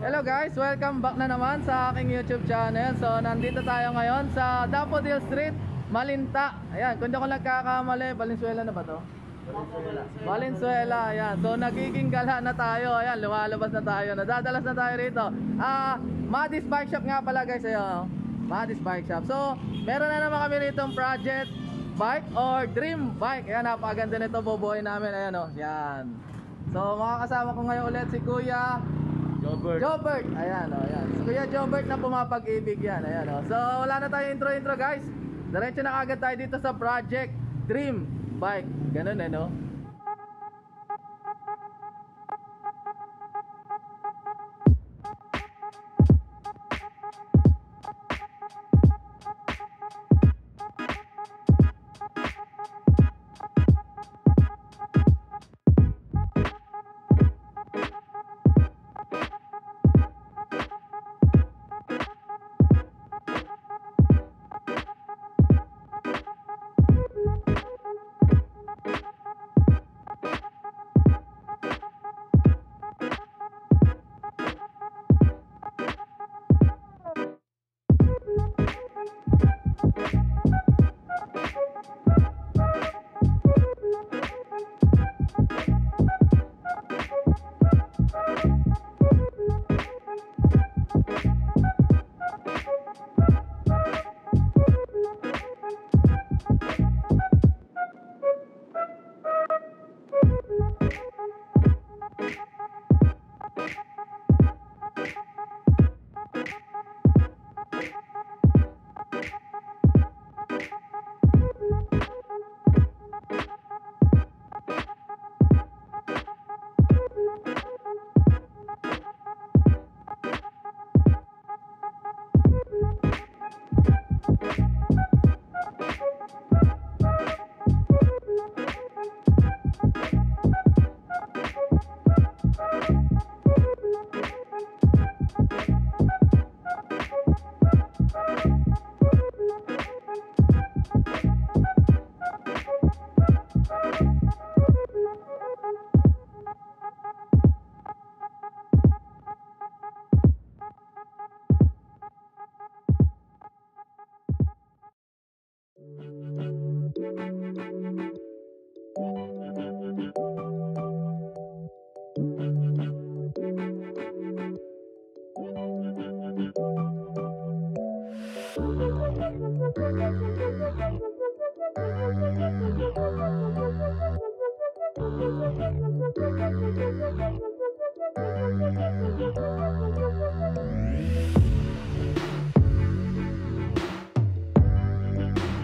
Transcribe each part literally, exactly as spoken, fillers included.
Hello guys, welcome back na naman sa aking YouTube channel. So nandito tayo ngayon sa Daffodil Street, Malinta. Ayan, kung di ko nagkakamali, Valenzuela na ba to? Valenzuela. Valenzuela, ayan. So nagiging gala na tayo, ayan, lumalabas na tayo, nadadalas na tayo rito. Ah, Madie's Bike Shop nga pala guys, ayan. Madie's Bike Shop. So meron na naman kami ritong Project Bike or Dream Bike. Ayan, napakaganda nito, boboy namin, ayan o, ayan. So makakasama ko ngayon ulit si Kuya Jobert. Jobert. Ayan oh, ayan. So, Kuya Jobert na pumapag-ibig yan. Ayan oh. So, wala na tayo intro-intro, guys. Diretso na agad tayo dito sa Project Dream Bike. Ganun eh, no?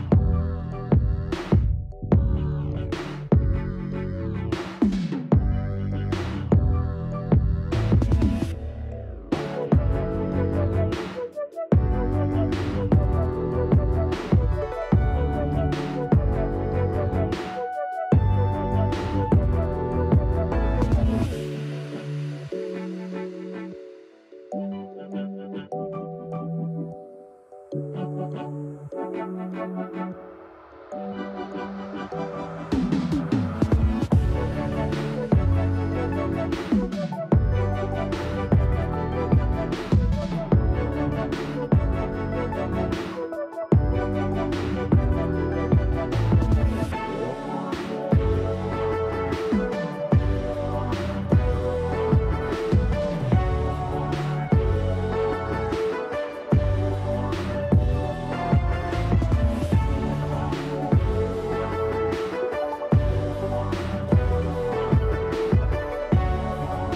We'll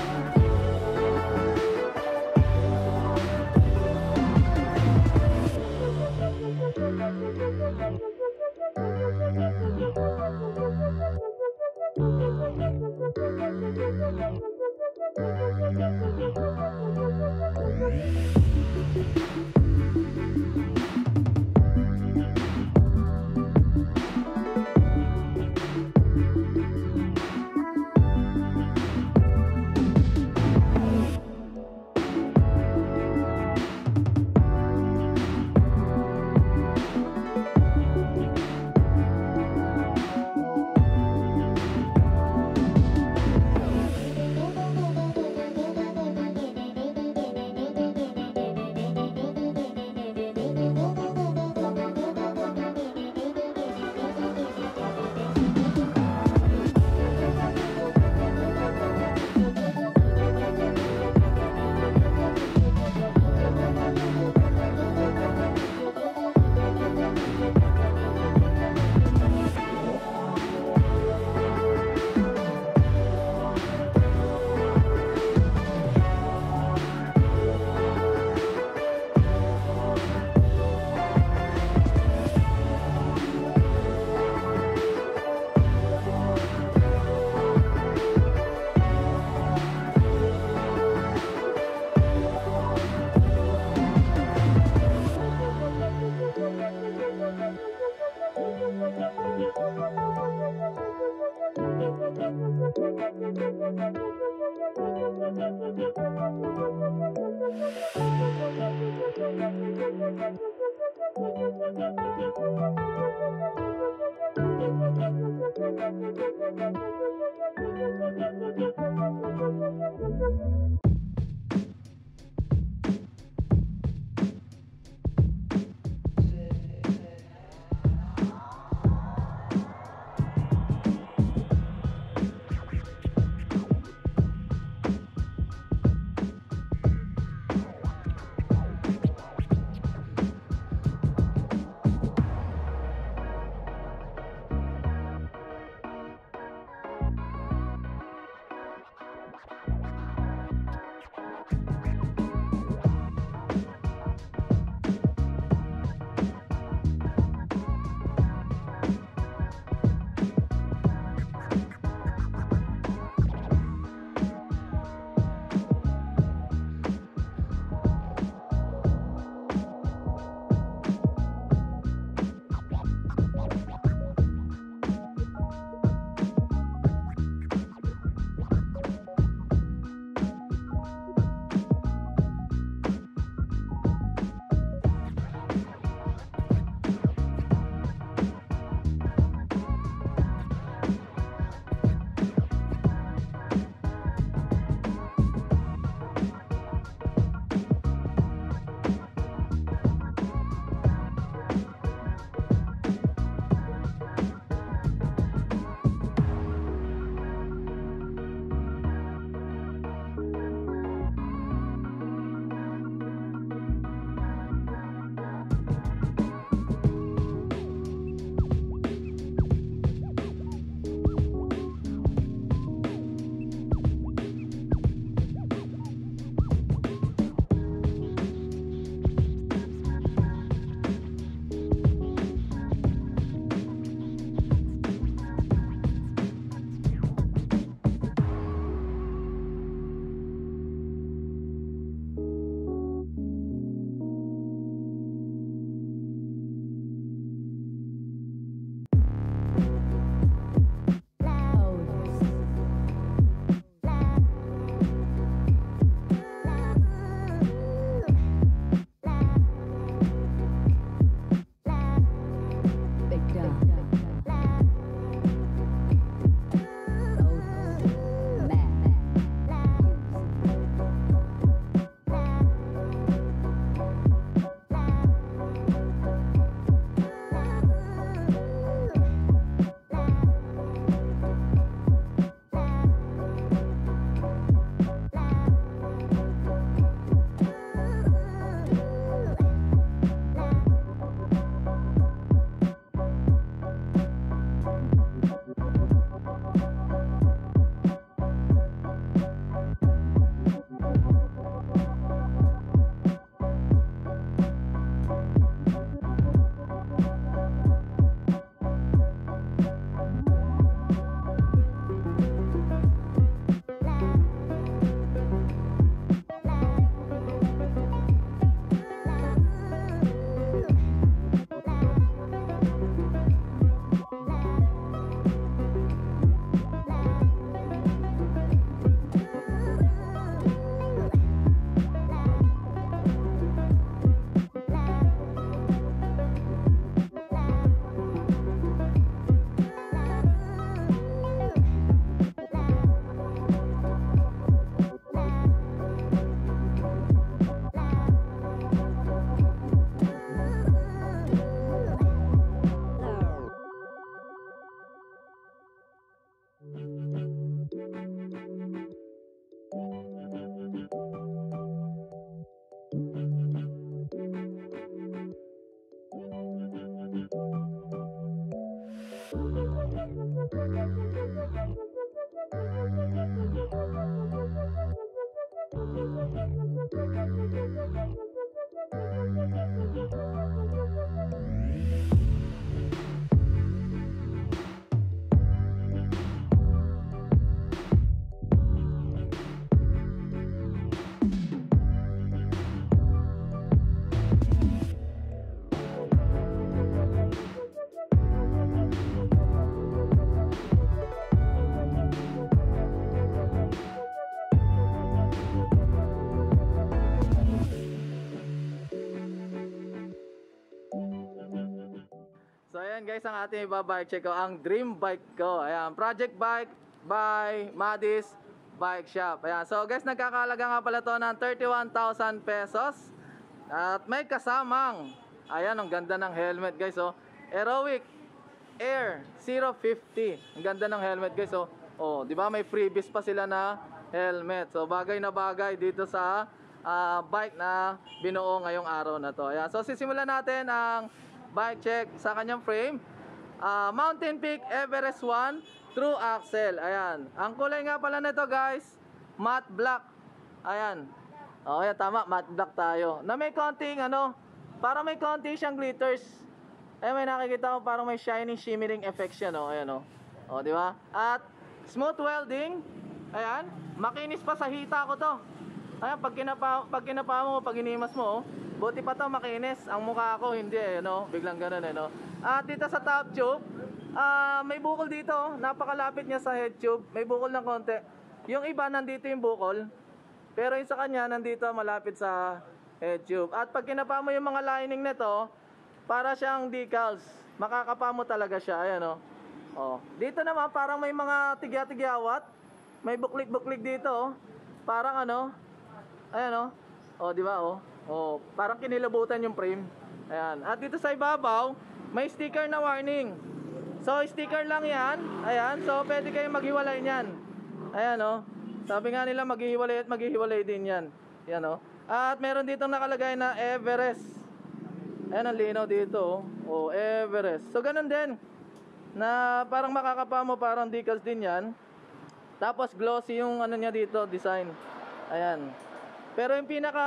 be right back. guys ang ating iba-bike check ko, ang dream bike ko. Ayan, project bike by Madie's Bike Shop. Ayan, so guys, nagkakalaga nga pala to ng thirty-one thousand pesos. At may kasamang, ayan, ang ganda ng helmet guys, oh. Aerowick Air zero fifty. Ang ganda ng helmet guys, oh. Oh, di ba may freebies pa sila na helmet. So bagay na bagay dito sa uh, bike na binuo ngayong araw na to. Ayan. So sisimulan natin ang bike check sa kanyang frame. Uh, Mountain Peak Everest one True Axle. Ayan. Ang kulay nga pala nito guys, matte black. Ayan. Oh, ayan, tama, matte black tayo. Na may konting ano, para may konti siyang glitters. Ay, may nakikita ko parang may shining shimmering effects yan, oh. Ayan, oh. Oh, di ba? At smooth welding. Ayan, makinis pa sa hita ko to. Ayan, pag kinapa, pag kinapa mo, pag inimas mo, oh, buti pa to makinis. Ang mukha ko hindi eh, no? Biglang ganun eh, no? At dito sa top tube, uh, may bukol dito, oh. Napakalapit niya sa head tube. May bukol ng konti. Yung iba, nandito yung bukol. Pero yung sa kanya, nandito malapit sa head tube. At pag kinapa mo yung mga lining nito, para siyang decals. Makakapa mo talaga siya. Ayan, oh. Oh, dito naman parang may mga tigya-tigyawat. May buklik-buklik dito, oh. Parang ano? Ayan, oh. Oh, di ba, oh? Oh, parang kinilabutan yung frame. Ayan. At dito sa ibabaw, may sticker na warning. So sticker lang 'yan. Ayan. So pwede kayong maghiwalay niyan. Ayan, oh. Sabi nga nila maghihiwalay at maghihiwalay din 'yan. Ayan, oh. At meron ditong nakalagay na Everest. Ayan ang lino dito, oh. Oh, Everest. So ganun din, na parang makakapa mo, parang decals din yan. Tapos glossy yung ano niya dito, design. Ayan. Pero yung pinaka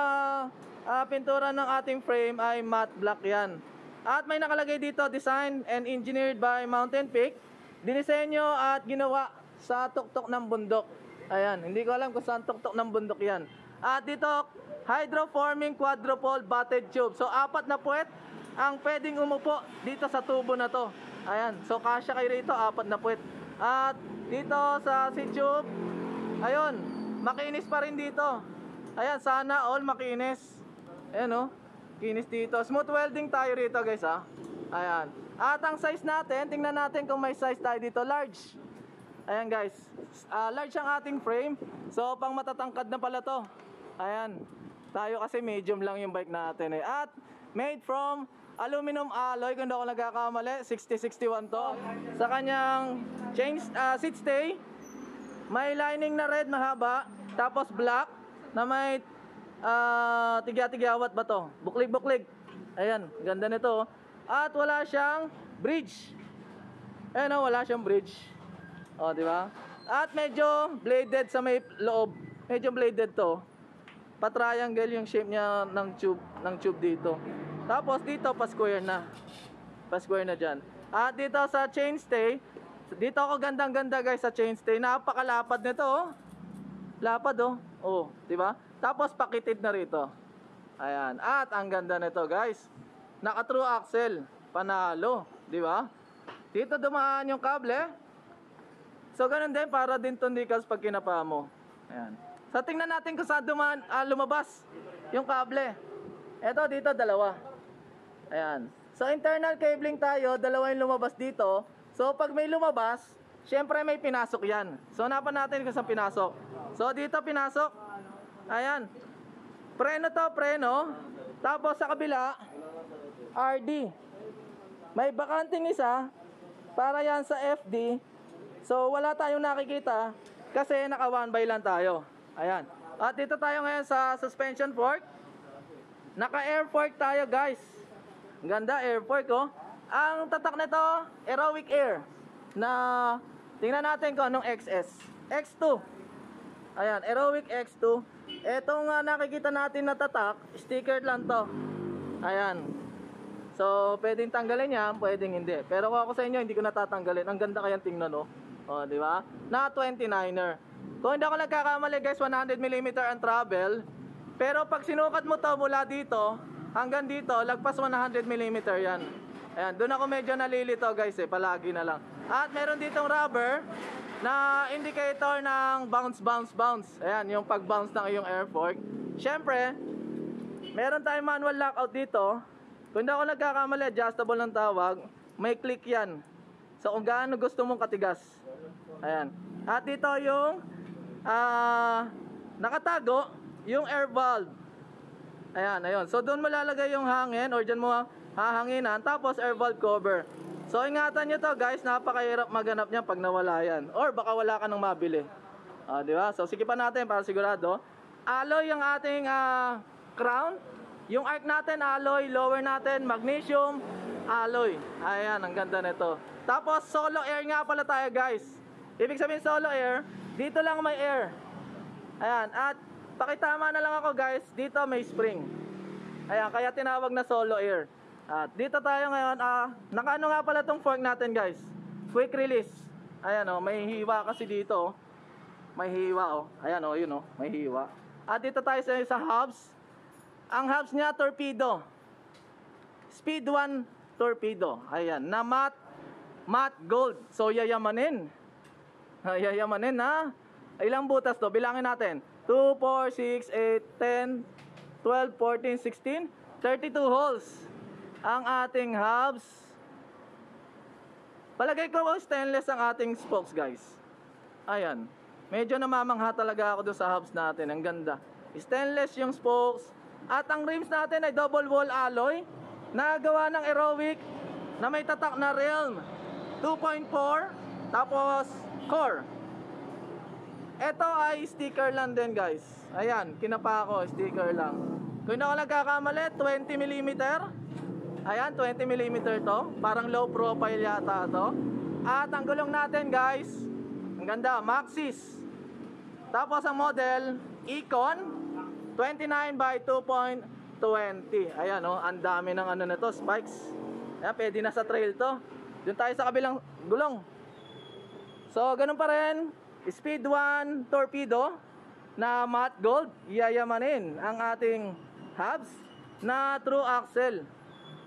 uh, pintura ng ating frame ay matte black yan. At may nakalagay dito, designed and engineered by Mountain Peak. Dinisenyo at ginawa sa tuktok ng bundok. Ayan, hindi ko alam kung saan tuktok ng bundok yan. At dito, hydroforming quadrupole butted tube. So apat na puwet ang pwedeng umupo dito sa tubo na to. Ayan, so kasya kayo rito, apat na puwet. At dito sa seat tube, ayun, makinis pa rin dito. Ayan, sana all makinis. Ayan, oh, kinis dito. Smooth welding tayo rito guys, ha. Ayan. At ang size natin, tingnan natin kung may size tayo dito. Large. Ayan guys, uh, large ang ating frame. So pang matatangkad na pala to. Ayan, tayo kasi medium lang yung bike natin eh. At made from aluminum alloy, kung hindi ako nagkakamali, sixty sixty-one to. Sa kanyang chain, uh, seat stay, may lining na red mahaba, tapos black na may uh, tigya-tigyawat ba to? Buklig-buklig. Ayan, ganda nito. At wala siyang bridge. Ayan, oh, wala siyang bridge. O, oh, di ba? At medyo bladed sa may loob. Medyo bladed to. Pa-triangle yung shape niya ng tube, ng tube dito. Tapos dito pa-square na. Pa-square na diyan. At dito sa chainstay, dito ako gandang-ganda guys sa chainstay. Napakalapad nito, oh. Lapad, oh. Oh, 'di ba? Tapos pakitid na rito. Ayan. At ang ganda nito, guys. Naka-true axle, panalo, 'di ba? Dito dumaan yung kable. So ganun din para din tundikas pag kinapa mo. Ayan. So tingnan natin kung saan dumaan, ah, lumabas yung kable. Eto dito dalawa. Ayan. So internal cabling tayo, dalawa yung lumabas dito. So pag may lumabas, syempre may pinasok yan. So napan natin kung saan pinasok. So dito pinasok. Ayan. Preno to, preno. Tapos sa kabila, R D. May bakanting isa para yan sa F D. So wala tayong nakikita kasi naka one by lang tayo. Ayan. At dito tayo ngayon sa suspension fork. Naka air fork tayo guys. Ganda air fork, oh. Ang tatak nito, Aerowick Air na, tingnan natin kung anong X S. X two. Ayan, Aerowick X two. Etong uh, nakikita natin na tatak, sticker lang to. Ayan. So pwedeng tanggalin yan, pwedeng hindi. Pero kung ako sa inyo, hindi ko natatanggalin. Ang ganda kayang tingnan, oh. Oh, di ba? Na twenty-niner. Kung hindi ako nagkakamali guys, one hundred millimeter ang travel. Pero pag sinukat mo to mula dito hanggang dito, lagpas one hundred millimeter yan. Ayan, doon ako medyo nalilito guys eh, palagi na lang. At meron ditong rubber na indicator ng bounce, bounce, bounce. Ayan, yung pag-bounce ng iyong air fork. Siyempre, meron tayong manual lockout dito. Kung hindi ako nagkakamali, adjustable ng tawag. May click yan. So kung gaano gusto mong katigas. Ayan. At ito yung uh, nakatago yung air valve. Ayan, ayun. So doon malalagay yung hangin or dyan mo hahanginan. Tapos air valve cover. So ingatan nyo to guys, napakahirap maganap niya pag nawala yan. Or baka wala ka nang mabili. Ah, di ba? So sikipan natin para sigurado. Alloy yung ating uh, crown. Yung arc natin alloy, lower natin magnesium alloy. Ayan, ang ganda nito. Tapos solo air nga pala tayo guys. Ibig sabihin solo air, dito lang may air. Ayan, at pakitama na lang ako guys, dito may spring. Ayan, kaya tinawag na solo air. At dito tayo ngayon, ah, nakaano nga pala tong fork natin guys. Quick release. Ayan oh, may hiwa kasi dito. May hiwa oh. Ayan oh, yun oh, may hiwa. At dito tayo sa, sa hubs. Ang hubs niya torpedo. Speed one torpedo. Ayan, na matte matte gold. So yayamanin. Yayamanin ha. Ilang butas to? Bilangin natin. two, four, six, eight, ten, twelve, fourteen, sixteen, thirty-two holes. Ang ating hubs. Palagay ko stainless ang ating spokes guys. Ayan. Medyo namamangha talaga ako doon sa hubs natin. Ang ganda. Stainless yung spokes. At ang rims natin ay double wall alloy na gawa ng Aerowick na may tatak na realm two point four. Tapos core. Ito ay sticker lang din guys. Ayan. Kinapa ko. Sticker lang. Kung hindi ako nagkakamali, twenty millimeters. Ayan, twenty millimeters to. Parang low profile yata to. At ang gulong natin guys, ang ganda, Maxxis. Tapos ang model, Icon twenty-nine by two point two zero. Ayan o, oh, ang dami ng ano na to, spikes. Ayan, pwede na sa trail to. Doon tayo sa kabilang gulong. So, ganun pa rin. Speed one torpedo na matte gold. Iyayamanin ang ating hubs na true axle.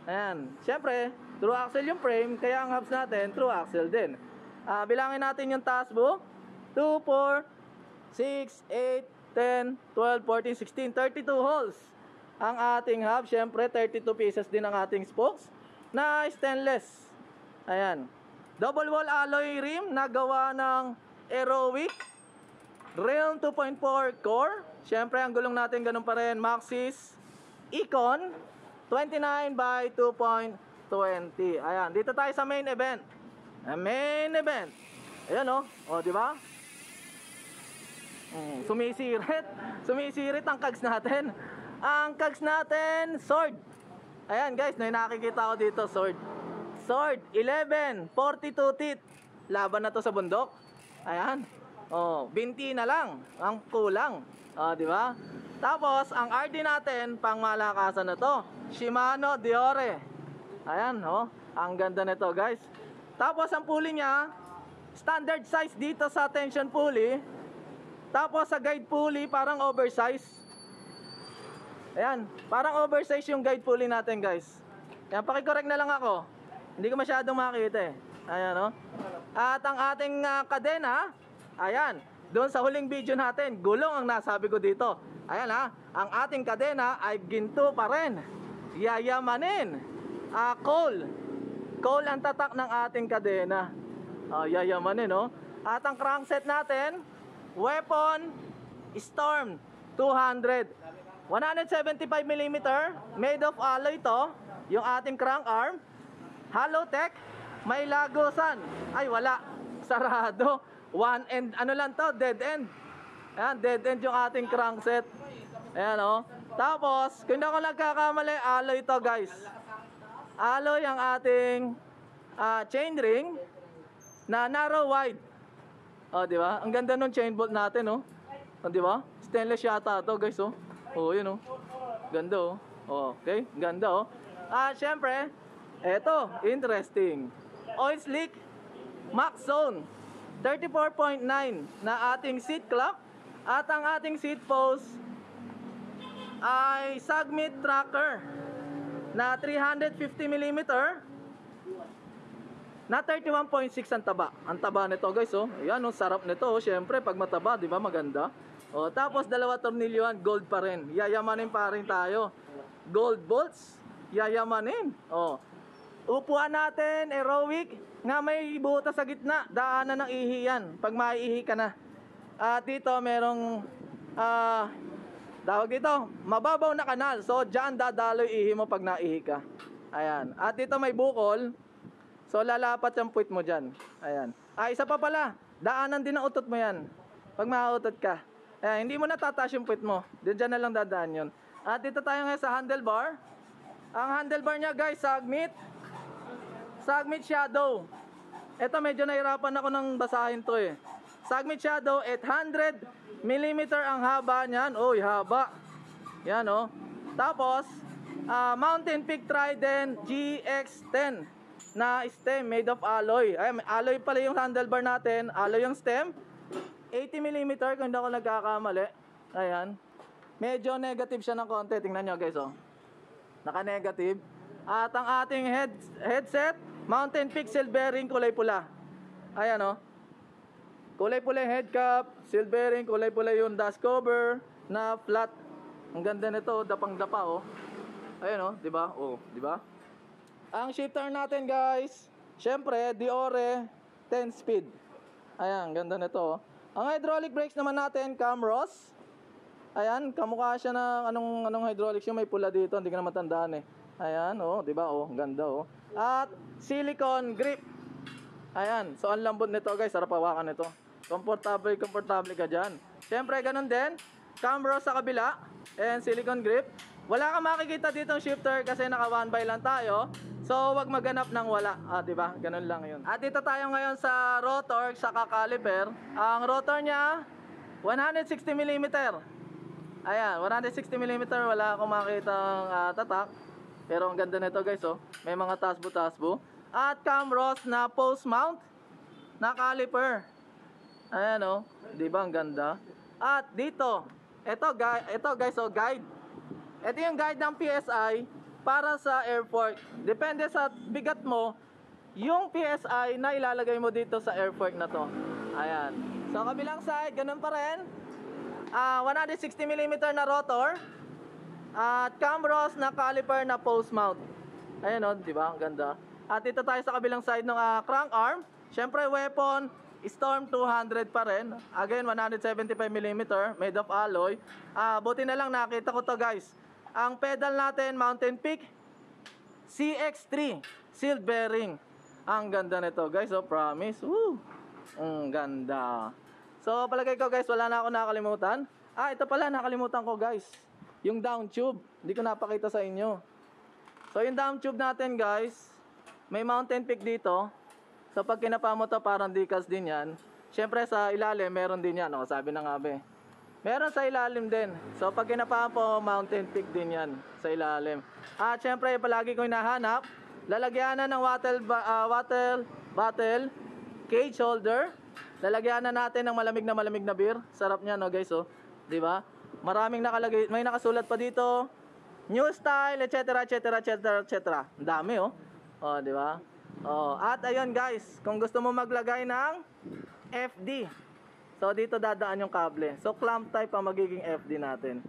Ayan, syempre, true axle yung frame, kaya ang hubs natin, true axle din. Uh, bilangin natin yung task mo. two, four, six, eight, ten, twelve, fourteen, sixteen, thirty-two holes. Ang ating hub, syempre, thirty-two pieces din ang ating spokes na stainless. Ayan. Double wall alloy rim na gawa ng Aerowick. Realm two point four core. Syempre, ang gulong natin ganun pa rin. Maxxis Icon. twenty-nine by two point two zero. Ayan, dito tayo sa main event. Main event. Ayan o, o diba? Mm, sumisirit. Sumisirit ang kags natin. Ang kags natin, sword. Ayan guys, na nakikita ko dito, sword. Sword, eleven, forty-two teeth. Laban na to sa bundok. Ayan. O, twenty na lang. Ang kulang. O diba? Tapos, ang R D natin, pang malakasan na to, Shimano Deore. Ayan, oh. Ang ganda nito, guys. Tapos, ang pulley niya, standard size dito sa tension pulley. Tapos, sa guide pulley, parang oversize. Ayan, parang oversize yung guide pulley natin, guys. Ayan, pakicorrect na lang ako. Hindi ko masyadong makikita, eh. Ayan, oh. At ang ating uh, kadena, ayan, doon sa huling video natin, gulong ang nasabi ko dito. Ayan ha, ang ating kadena ay ginto pa rin. Yayamanin. Ah, coal. Coal ang tatak ng ating kadena. Ah, yayamanin, no? At ang crankset natin, Weapon Storm two hundred. one seventy-five millimeters, made of alloy to. Yung ating crank arm. Halotech, may lagusan. Ay, wala. Sarado. One end, ano lang to, dead end. Ayan, dead end yung ating crankset. Ayan o. Tapos, kung ako nagkakamali, alloy ito guys. Alloy ang ating uh, chain ring na narrow wide. O, diba? Ang ganda nung chain bolt natin o. O, diba? Stainless yata ito guys o. O, yun o. Ganda o. Okay, ganda o. At syempre, eto, interesting. Oil slick, max zone, thirty-four point nine na ating seat clock. At ang ating seat post ay Sagmit Tracker na three hundred fifty millimeters na thirty-one point six ang taba. Ang taba nito guys oh. Ayan oh, sarap nito oh. Syempre pag mataba, 'di ba? Maganda. Oh, tapos dalawa tornilyoan, gold pa rin. Yayamanin pa rin tayo. Gold bolts, yayamanin. Oh. upuan natin, aerobic, nga may butas sa gitna, daanan ng ihi yan, pag maiihi ka na. At dito merong, ah, uh, tawag dito, mababaw na kanal. So dyan dadaloy ihi mo pag naihi ka. Ayan. At dito may bukol. So lalapat yung puwit mo dyan. Ayan. Ah, isa pa pala. Daanan din ang utot mo yan. Pag makautot ka. Ayan, hindi mo natataas yung puwit mo. Dyan na lang dadaan yun. At dito tayo ngayon sa handlebar. Ang handlebar niya guys, Sagmit. Sagmit Shadow. Ito medyo nahirapan ako ng basahin to eh. Sagmit Shadow, eight hundred millimeter ang haba niyan. Oy, haba. Yan oh. Tapos, uh, Mountain Peak Trident G X ten na stem made of alloy. Ay, alloy pala yung handlebar natin. Alloy yung stem. eighty millimeter kung hindi ako nagkakamali. Ayan. Medyo negative siya ng konti. Tingnan nyo guys oh. Naka-negative. At ang ating head headset, Mountain Peak silvering kulay pula. Ayan oh. Kulay pula yung head cap, silvering, kulay pula yung dust cover na flat. Ang ganda nito, dapang-dapa oh. Ayun oh, 'di ba? Oh, 'di ba? Ang shifter natin, guys, syempre Deore ten speed. Ayan, ganda nito oh. Ang hydraulic brakes naman natin, Cambros. Ayan, kamukha siya ng anong anong hydraulics yung may pula dito, hindi ko na matandaan eh. Ayan oh, 'di ba? Oh, ganda oh. At silicone grip. Ayan, so ang lambot nito, guys, sarap hawakan nito. Comfortable, comfortable ka dyan. Siyempre, ganun din. Cambros sa kabila. And silicone grip. Wala kang makikita ditong shifter kasi naka one by lang tayo. So, wag maganap ng wala. Ah, diba? Ganun lang yun. At dito tayo ngayon sa rotor, sa caliper. Ang rotor niya, one hundred sixty millimeter. Ayan, one hundred sixty millimeter. Wala akong makikita ng uh, tatak. Pero ang ganda nito, guys, oh. May mga tasbo-tasbo. At Cambros na post mount na caliper. Ayan o, di ba ang ganda? At dito, ito, ito guys, so guide. Ito yung guide ng P S I para sa airfork. Depende sa bigat mo, yung P S I na ilalagay mo dito sa airfork na to. Ayan. So kabilang side, ganun pa rin. Uh, one hundred sixty millimeter na rotor. At Cambros na caliper na post mount. Ayan o, di ba ang ganda? At dito tayo sa kabilang side ng uh, crank arm. Siyempre, Weapon Storm two hundred pa rin. Again, one hundred seventy-five millimeter, made of alloy. Ah, buti na lang nakita ko to, guys. Ang pedal natin, Mountain Peak C X three sealed bearing. Ang ganda nito, guys. So, promise. Woo! Ang ganda. So, palagay ko, guys, wala na ako nakalimutan. Ah, ito pala, nakalimutan ko, guys. Yung down tube. Hindi ko napakita sa inyo. So, yung down tube natin, guys, may Mountain Peak dito. So pag kinapa mo to, parang decals din yan. Siyempre sa ilalim, meron din yan. O, sabi ng abe. Meron sa ilalim din. So pag kinapa po, Mountain Peak din yan sa ilalim. At siyempre, palagi ko hinahanap, lalagyanan ng water, uh, water bottle, cage holder. Lalagyanan natin ng malamig na malamig na beer. Sarap niya, no guys? Oh. Diba? Maraming nakalagay, may nakasulat pa dito. New style, et cetera, et cetera, et cetera, et cetera. Ang dami, oh. O, diba? Oh, at ayun guys, kung gusto mo maglagay ng F D, so dito dadaan yung kable. So clamp type ang magiging F D natin.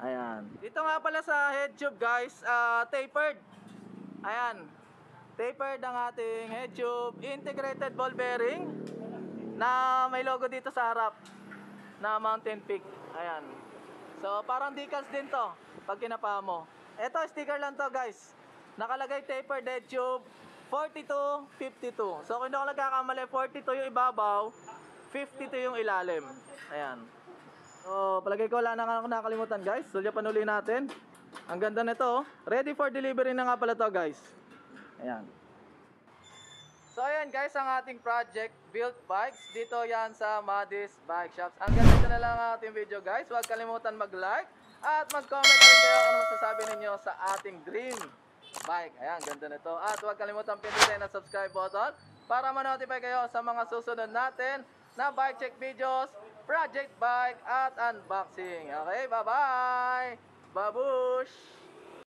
Ayan. Dito nga pala sa head tube guys, uh, tapered. Ayan. Tapered ang ating head tube. Integrated ball bearing na may logo dito sa harap na Mountain Peak. Ayan. So parang decals din to pag kinapa mo. Ito sticker lang to guys. Nakalagay tapered head tube forty-two, fifty-two. So kung hindi ako nagkakamali, forty-two yung ibabaw, fifty-two yung ilalim. Ayan. So palagay ko wala na nga ako nakalimutan guys. So panuli natin. Ang ganda nito. Ready for delivery na nga pala to guys. Ayan. So ayan guys ang ating project built bikes. Dito yan sa Madie's Bike Shops. Ang ganda na lang ang ating video guys. Huwag kalimutan mag-like at mag-comment rin kayo kung ano masasabi ninyo sa ating dream bike. Ayan, ganda na ito. At huwag kalimutan pindutin ang subscribe button para ma-notify kayo sa mga susunod natin na bike check videos, project bike at unboxing. Okay, bye-bye! Babush!